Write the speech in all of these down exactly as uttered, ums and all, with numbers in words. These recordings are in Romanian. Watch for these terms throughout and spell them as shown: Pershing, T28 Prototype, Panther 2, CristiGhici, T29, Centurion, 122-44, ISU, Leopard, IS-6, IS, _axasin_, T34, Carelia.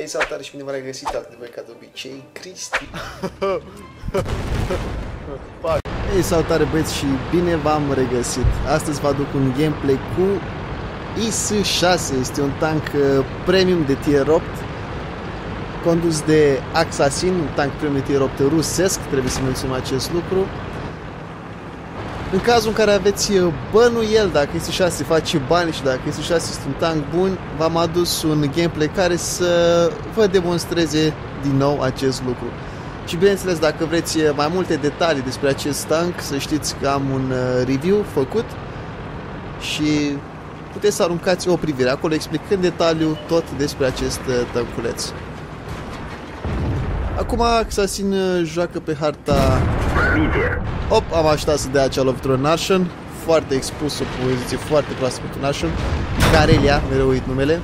Ei, salutare și bine v-am regăsit altă de ca de obicei, Cristi. Ei, salutare băieți și bine v-am regăsit. Astăzi vă aduc un gameplay cu I S șase. Este un tank premium de tier opt, condus de _axasin, un tank premium de tier opt rusesc, trebuie să menționăm acest lucru. În cazul în care aveți bănuiel dacă I S șase face bani și dacă I S șase este un tank bun, v-am adus un gameplay care să vă demonstreze din nou acest lucru. Și bineînțeles, dacă vreți mai multe detalii despre acest tank, să știți că am un review făcut și puteți să aruncați o privire acolo, explicând detaliu tot despre acest tanculeț. Acum _axasin joacă pe harta... Op, am așteptat să dea acea lovitură Nation, foarte expus, o poziție foarte proastă pentru Nation. Carelia, mereu uit numele.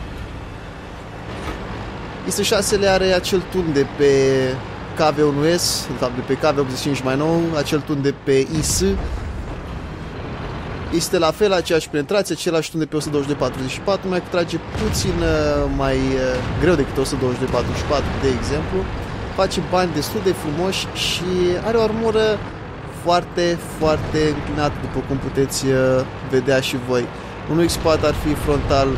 I S șase are acel tun de pe K V unu S, de fapt de pe K V optzeci și cinci mai nou, acel tun de pe I S. Este la fel, aceeași penetrație, același tun de pe o sută douăzeci și doi patruzeci și patru, numai că trage puțin mai greu decât o sută douăzeci și doi patruzeci și patru, de exemplu. Face bani destul de frumoși și are o armură foarte, foarte înclinată, după cum puteți vedea și voi. Un X patru ar fi frontal,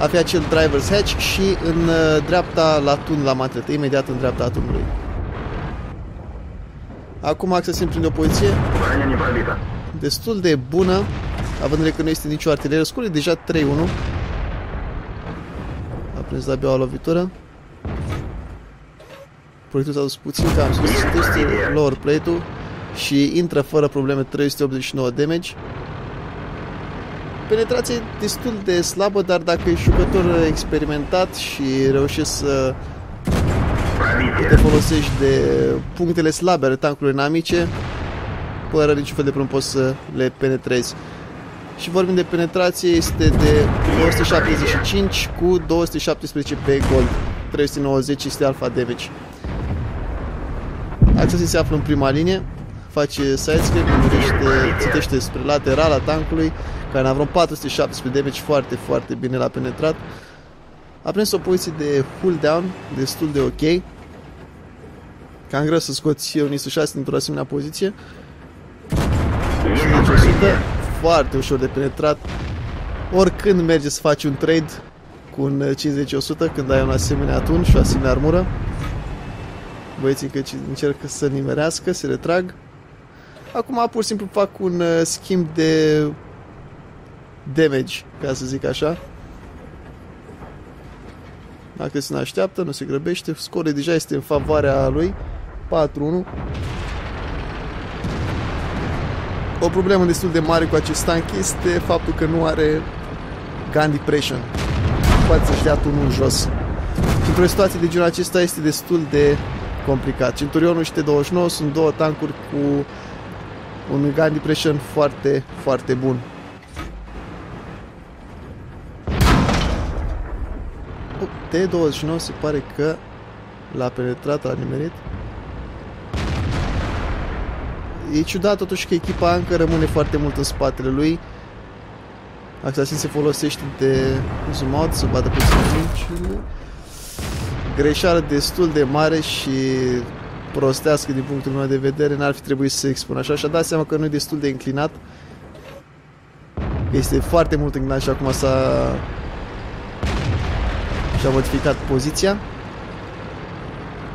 ar fi acel driver's hatch și în dreapta la tun, la matretă, imediat în dreapta tunului. Acum _axasin prinde o poziție destul de bună, având în vedere că nu este nicio artilerie scură, e deja trei unu. A prins de-abia o lovitură. Proiectul s-a dus puțin, că am spus teste lower plate-ul și intră fără probleme, trei sute optzeci și nouă damage. Penetrație destul de slabă, dar dacă e jucător experimentat și reușești să te folosești de punctele slabe ale tankului inamice, fără niciun fel de problem poți să le penetrezi. Și vorbim de penetrație, este de două sute șaptezeci și cinci cu două sute șaptesprezece pe gold, trei sute nouăzeci este alpha damage. _axasin se află în prima linie, face sidescrap, țintește spre laterala tankului, care în vreo patru sute șaptesprezece damage, foarte, foarte bine l-a penetrat. A prins o poziție de pull down, destul de ok. Cam greu să scoți un I S șase într-o asemenea poziție. o sută, foarte ușor de penetrat. Oricând merge să faci un trade cu un cincizeci la sută când ai un asemenea tun și o asemenea armură. Băieții că încercă să nimerească, se retrag. Acum pur și simplu fac un schimb de damage, ca să zic așa. Dacă se ne așteaptă, nu se grăbește, scorul deja este în favoarea lui, patru unu. O problemă destul de mare cu acest tank este faptul că nu are gun depression, poate să-și dea tunul în jos. Într-o situație de genul acesta este destul de complicat. Centurionul și T douăzeci și nouă sunt două tankuri cu un gun depression foarte, foarte bun. T douăzeci și nouă se pare că l-a penetrat, l-a nimerit. E ciudat totuși că echipa încă rămâne foarte mult în spatele lui. _axasin se folosește de zoom out să bată pe sfârșitul. Greșeală destul de mare și prostească din punctul meu de vedere, n-ar fi trebuit să se expună așa, și-a dat seama că nu e destul de înclinat. Este foarte mult înclinat și acum s-a... și-a modificat poziția.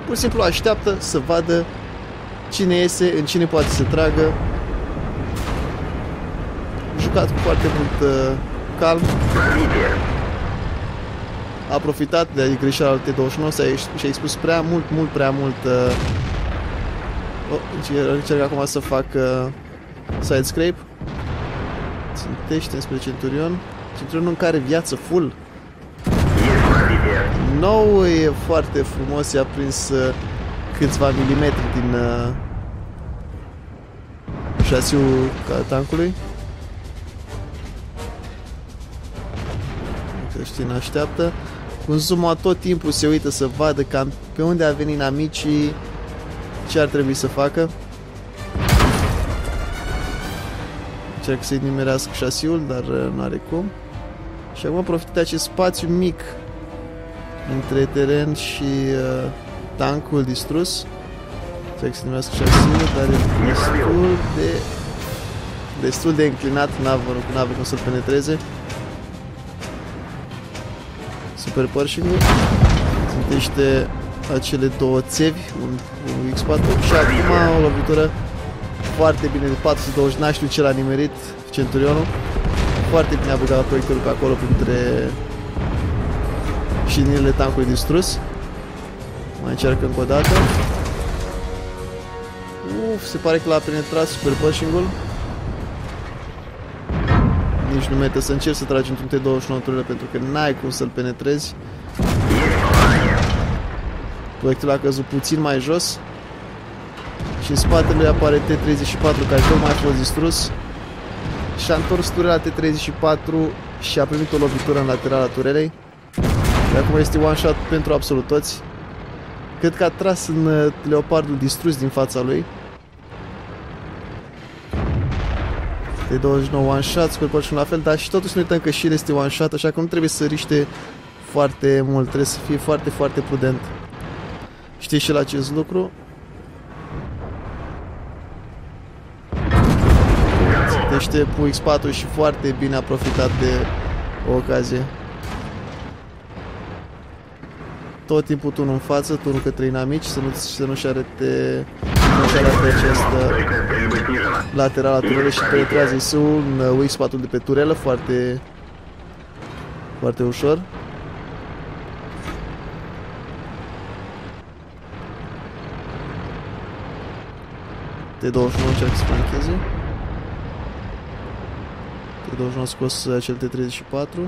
Pur și simplu așteaptă să vadă cine iese, în cine poate să tragă. Jucat cu foarte mult uh, calm. A profitat de greșeala al T douăzeci și nouă și a expus prea mult, mult prea mult. Uh... Oh, încerc acum să fac uh, sidescrape. Țintește spre Centurion. Centurion în care viață full. Nou e foarte frumos, i-a prins uh, câțiva milimetri din uh, șasiul tankului. Creștin așteaptă. Cu zoom-ul tot timpul se uită să vadă cam pe unde a venit inamicii, ce ar trebui să facă. Încerc să-i nimerească șasiul, dar nu are cum. Și acum profit de acest spațiu mic între teren și uh, tancul distrus. Se exprimează șasinul, dar e destul de, destul de înclinat, n-avea cum să-l penetreze. Super Pershing-ul țintește acele două țevi, un, un X patru și acum o lovitură foarte bine de patru sute douăzeci, n-a știut ce l-a nimerit Centurionul. Foarte bine a băgat proiectul pe acolo printre șinile tancului distrus. Mai încearcă încă o dată. Uf, se pare că l-a penetrat Super Pershing-ul. Nici nu merită să încerci să tragi într-un T douăzeci și nouă pentru că n-ai cum să-l penetrezi. Proiectul a căzut puțin mai jos. Și în spatele apare T treizeci și patru care tocmai a fost distrus. Și-a întors turela T treizeci și patru și a primit o lovitură în laterala turelei. De acum este one shot pentru absolut toți. Cred că a tras în Leopardul distrus din fața lui. T douăzeci și nouă one shot, Super Pershing la fel, dar și totuși nu uităm că și el este one shot, așa că nu trebuie să riște foarte mult, trebuie să fie foarte, foarte prudent. Știi și el acest lucru. Țintește cu X patru și foarte bine a profitat de o ocazie. Tot timpul turnul în față, turnul către inamici, să nu-și nu-și arate această laterală a turelei și penetrează I S U-ul în X patru de pe turelă foarte, foarte ușor. T douăzeci și nouă încearcă să flancheze. T douăzeci și nouă a scos acel T treizeci și patru.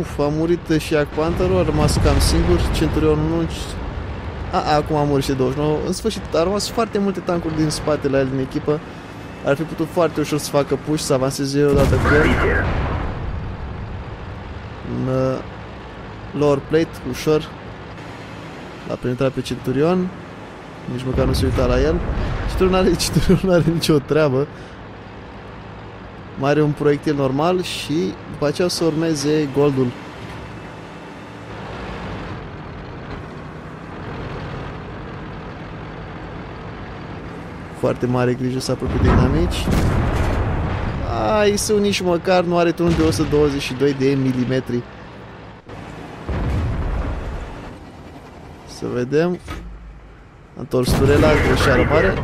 Uf, a murit și Iac Panther-ul, a rămas cam singur, Centurionul nu... A, acum a murit și douăzeci și nouă, în sfârșit, a rămas foarte multe tancuri din spatele la el din echipă. Ar fi putut foarte ușor să facă push, să avanseze odată cu el. În uh, lower plate, ușor. L-a penetrat pe Centurion, nici măcar nu se uita la el. Centurion nu are nicio treabă. Mai are un proiectil normal și după aceea o să urmeze goldul. Foarte mare grijă să apropie de inamici. Ai, I S U nici măcar nu are turnul de o sută douăzeci și doi de milimetri. Să vedem. A întors turela, greșeală mare.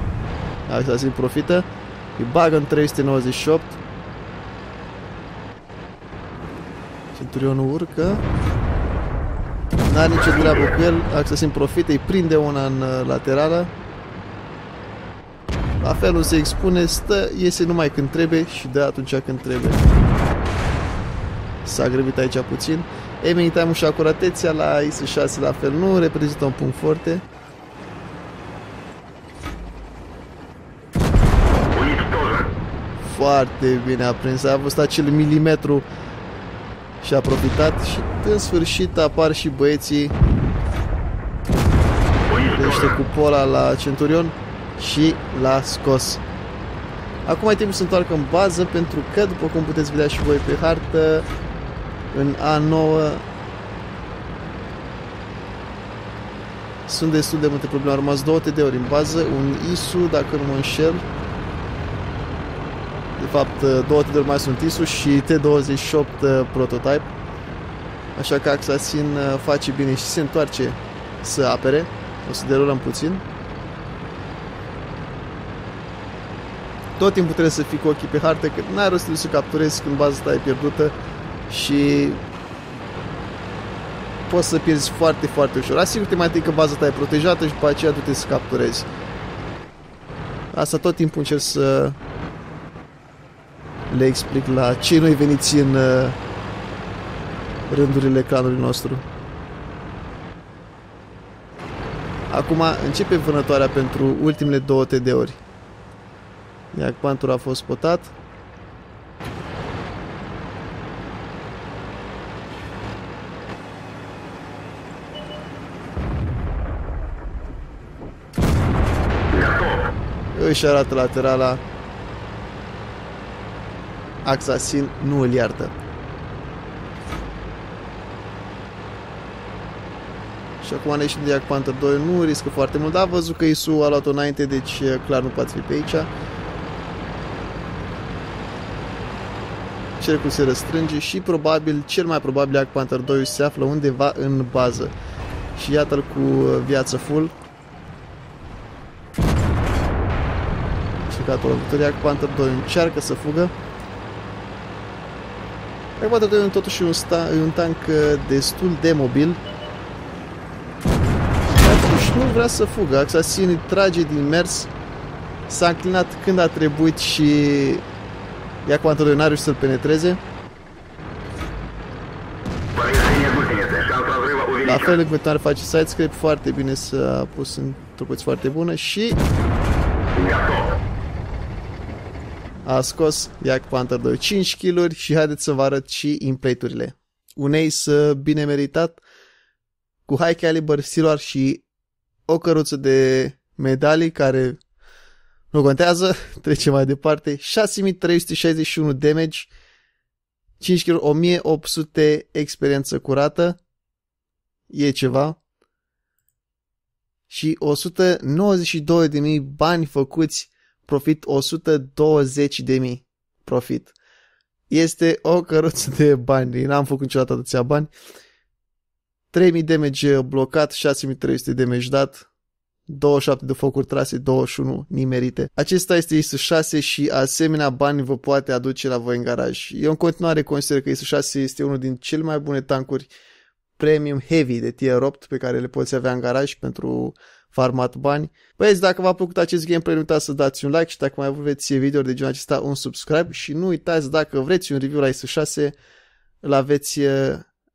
Axasin profită. Îi bagă în trei sute nouăzeci și opt. Centurionul urcă. N-are nicio treabă cu el. Axasin profită, îi prinde una în laterală. La fel nu se expune, stă, iese numai când trebuie și de atunci când trebuie. S-a grăbit aici puțin. Aiming time-ul și acuratețea la I S șase la fel nu reprezintă un punct foarte. Foarte bine a prins, a avut acel milimetru și a profitat și în sfârșit apar și băieții. Crește cupola la Centurion și l-a scos. Acum e timpul să întoarcă în bază pentru că, după cum puteți vedea și voi pe hartă, în A nouă sunt destul de multe probleme. Au rămas două T D-uri în bază, un I S U, dacă nu mă înșel. De fapt, două T D-uri mai sunt I S U și T douăzeci și opt Prototype. Așa că Axasin face bine și se întoarce să apere. O să derulăm puțin. Tot timpul trebuie să fii cu ochii pe hartă, că n-ai rost să capturezi când baza ta e pierdută și poți să pierzi foarte, foarte ușor. Asigur-te mai întâi că baza ta e protejată și după aceea du-te să capturezi. Asta tot timpul încerc să le explic la cei noi veniți în rândurile clanului nostru. Acum începe vânătoarea pentru ultimele două T D-uri. Iac Panther a fost spotat. Își arată laterala. Axasin nu îl iartă. Și acum aleși de iac Panther doi, nu riscă foarte mult, dar văzut că I S U a luat-o înainte, deci clar nu poate fi pe aici. Cercul se răstrânge și probabil, cel mai probabil, iac Panther doi se află undeva în bază. Și iată-l cu viață full. Și gata, lovituria cu Panther doi încearcă să fugă. Iac Panther doi e totuși un, un tank destul de mobil. Și nu vrea să fugă. Axasin îi trage din mers. S-a înclinat când a trebuit și iac Panther doi n-a reușit să-l penetreze. La fel, în continuare face side scrape foarte bine, s-a pus într-o poziție foarte bună și a scos iac Panther doi, cinci kill-uri și haideți să vă arăt și inplate-urile. Un ace bine meritat, cu high caliber, siluar și o căruță de medalii care nu contează, trecem mai departe. șase mii trei sute șaizeci și unu damage, cinci kill-uri, o mie opt sute experiență curată. E ceva. Și o sută nouăzeci și două de mii bani făcuți, profit o sută douăzeci de mii profit. Este o căruță de bani, n-am făcut niciodată atâția bani. trei mii damage blocat, șase mii trei sute damage dat, douăzeci și șapte de focuri trase, douăzeci și unu nimerite. Acesta este I S șase și asemenea bani vă poate aduce la voi în garaj. Eu în continuare consider că I S șase este unul din cele mai bune tancuri premium heavy de tier opt pe care le poți avea în garaj pentru farmat bani. Băieți, dacă v-a plăcut acest gameplay, nu uitați să dați un like și dacă mai vreți video-uri de genul acesta, un subscribe și nu uitați, dacă vreți un review la I S șase, îl aveți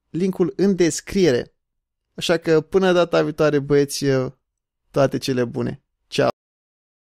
linkul în descriere. Așa că până data viitoare, băieți, toate cele bune!